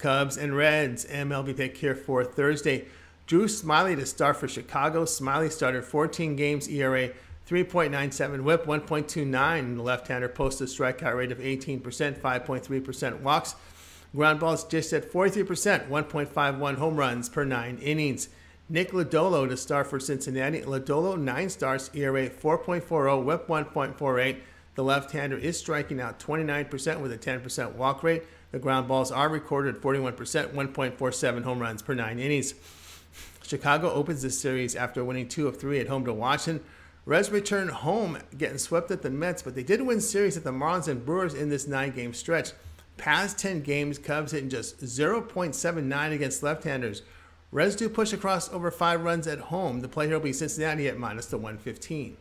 Cubs and Reds MLB pick here for Thursday. Drew Smiley to start for Chicago. Smiley started 14 games, ERA 3.97, whip 1.29. The left-hander posted a strikeout rate of 18%, 5.3% walks. Ground balls just at 43%, 1.51 home runs per 9 innings. Nick Lodolo to start for Cincinnati. Lodolo, 9 starts, ERA 4.40, whip 1.48. The left-hander is striking out 29% with a 10% walk rate. The ground balls are recorded at 41%, 1.47 home runs per 9 innings. Chicago opens the series after winning 2 of 3 at home to Washington. Reds return home, getting swept at the Mets, but they did win series at the Marlins and Brewers in this 9-game stretch. Past 10 games, Cubs hitting just 0.79 against left-handers. Reds do push across over 5 runs at home. The play here will be Cincinnati at minus the 115.